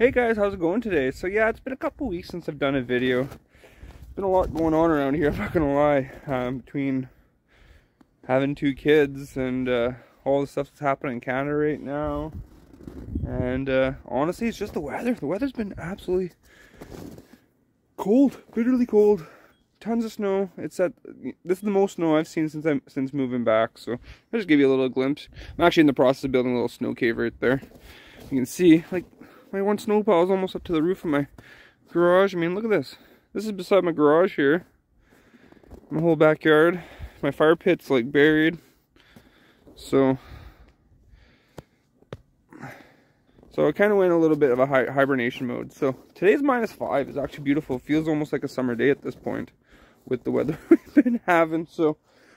Hey guys, how's it going today? So yeah, it's been a couple weeks since I've done a video. There's been a lot going on around here, I'm not gonna lie. Between having two kids and all the stuff that's happening in Canada right now. And honestly, it's just the weather. The weather's been absolutely cold, bitterly cold. Tons of snow. This is the most snow I've seen since moving back. So I'll just give you a little glimpse. I'm actually in the process of building a little snow cave right there. You can see, like, my one snow pile is almost up to the roof of my garage. I mean, look at this. This is beside my garage here. My whole backyard. My fire pit's like buried. So I kind of went a little bit of a hibernation mode. So today's -5 is actually beautiful. It feels almost like a summer day at this point with the weather we've been having. So,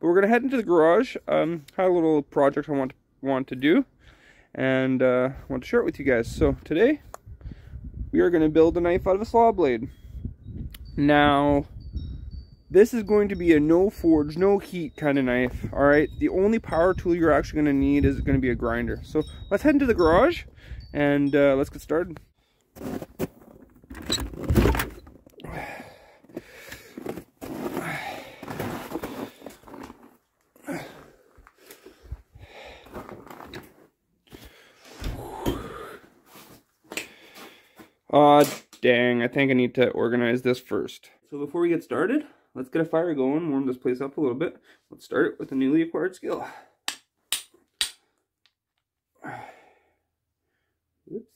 but we're gonna head into the garage. Had a little project I want to do. And I want to share it with you guys. So today, we are going to build a knife out of a saw blade. Now, this is going to be a no forge, no heat kind of knife, alright? The only power tool you're actually going to need is going to be a grinder. So let's head into the garage and let's get started. Aw, dang, I think I need to organize this first. So before we get started, let's get a fire going, warm this place up a little bit. Let's start it with a newly acquired skill. Oops.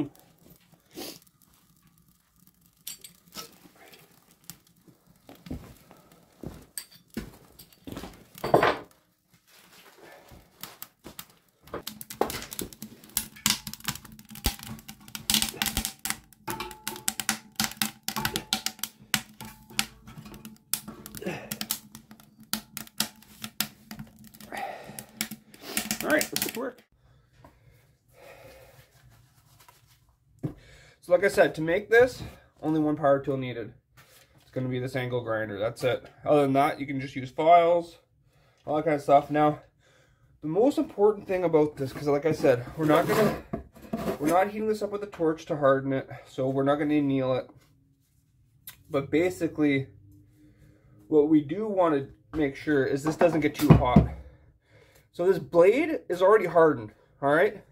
Boom. All right, let's get to work. Like I said, to make this, only one power tool needed. It's going to be this angle grinder. That's it. Other than that, you can just use files, all that kind of stuff. Now, the most important thing about this, because like I said, we're not heating this up with a torch to harden it, so we're not going to anneal it. But basically, what we do want to make sure is this doesn't get too hot. So this blade is already hardened. All right,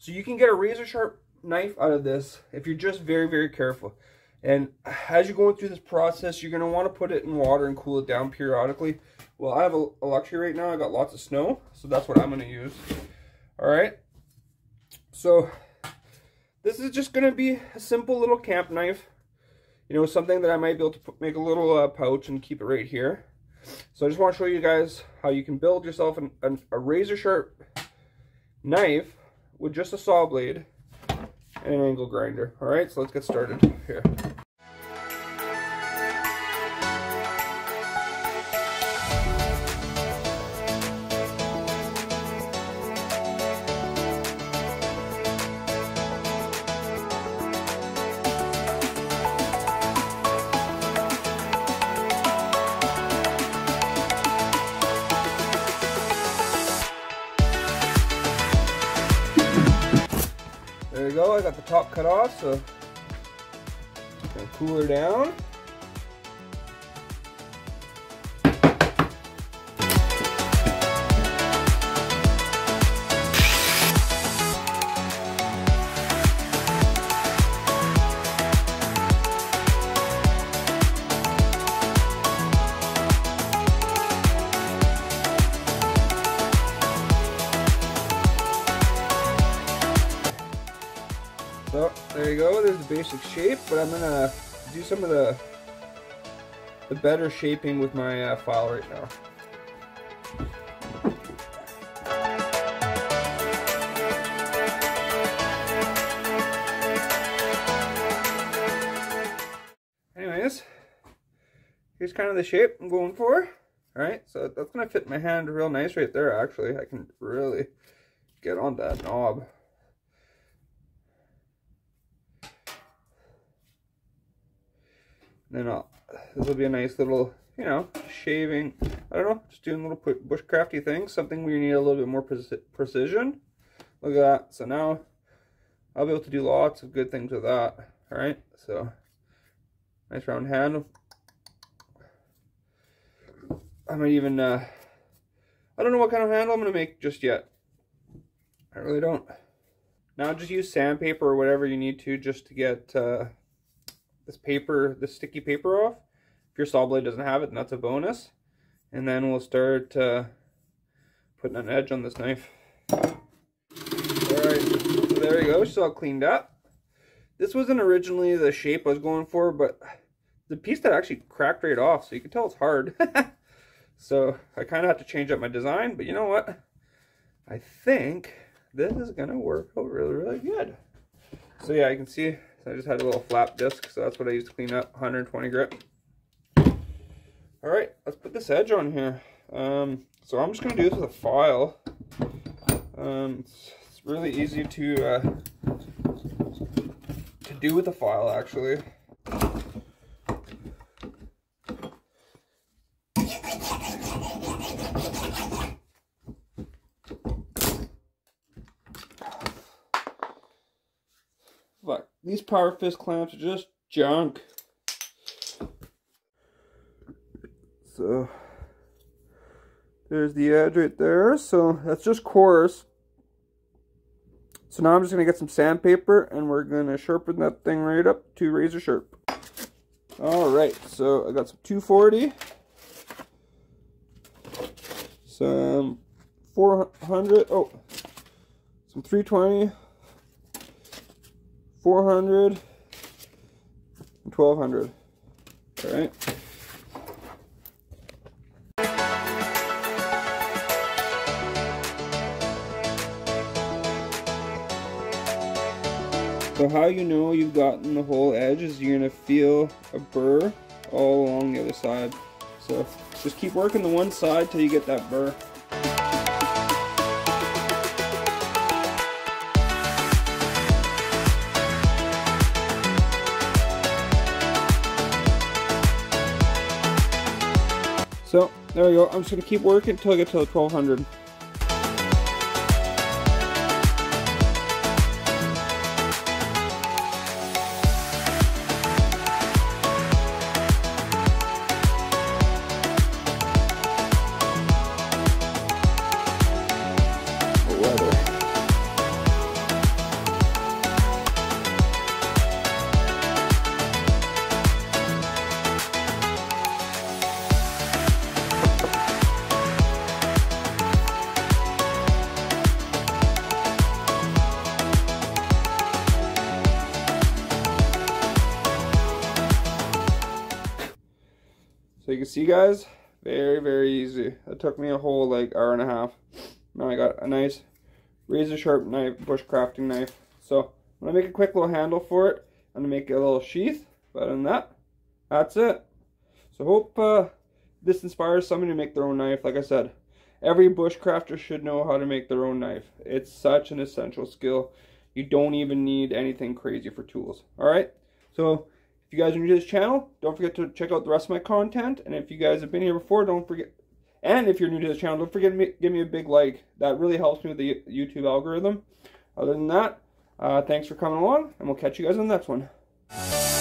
so you can get a razor sharp knife out of this if you're just very, very careful. And as you're going through this process, you're going to want to put it in water and cool it down periodically. Well, I have a luxury right now, I got lots of snow, so that's what I'm going to use. All right, so this is just going to be a simple little camp knife, you know, something that I might be able to make a little pouch and keep it right here. So I just want to show you guys how you can build yourself a razor sharp knife with just a saw blade and an angle grinder. All right, so let's get started here. There we go, I got the top cut off, so I'm going to cool her down. go. There's the basic shape, but I'm gonna do some of the better shaping with my file right now. Anyways, here's kind of the shape I'm going for. All right, so that's gonna fit my hand real nice right there. Actually, I can really get on that knob. And then this will be a nice little, you know, shaving. I don't know, just doing little bushcrafty things. Something where you need a little bit more precision. Look at that. So now I'll be able to do lots of good things with that. All right, so nice round hand. I might even, I don't know what kind of handle I'm going to make just yet. I really don't. Now just use sandpaper or whatever you need to just to get this sticky paper off. If your saw blade doesn't have it, then that's a bonus. And then we'll start putting an edge on this knife. Alright, so there you go, it's all cleaned up. This wasn't originally the shape I was going for, but the piece that actually cracked right off, so you can tell it's hard. So I kind of have to change up my design, but you know what? I think this is gonna work out really, really good. So yeah, you can see I just had a little flap disc, so that's what I used to clean up, 120 grit. All right, let's put this edge on here. So I'm just gonna do this with a file. It's really easy to do with a file, actually. These Power Fist clamps are just junk. So there's the edge right there. So that's just coarse. So now I'm just going to get some sandpaper and we're going to sharpen that thing right up to razor sharp. Alright, so I got some 240. Some 400. Oh, some 320. 400 and 1200. All right. So how you know you've gotten the whole edge is you're gonna feel a burr all along the other side. So just keep working the one side till you get that burr. So, there we go. I'm just going to keep working until I get to the 1200. So you can see, guys, very, very easy. That took me a whole like hour and a half. Now I got a nice razor sharp knife, bushcrafting knife. So I'm gonna make a quick little handle for it. I'm gonna make a little sheath. But other than that, that's it. So hope this inspires somebody to make their own knife. Like I said, every bushcrafter should know how to make their own knife. It's such an essential skill. You don't even need anything crazy for tools. All right. So if you guys are new to this channel, don't forget to check out the rest of my content. And if you guys have been here before, don't forget. And if you're new to this channel, don't forget to give me a big like. That really helps me with the YouTube algorithm. Other than that, thanks for coming along, and we'll catch you guys in the next one.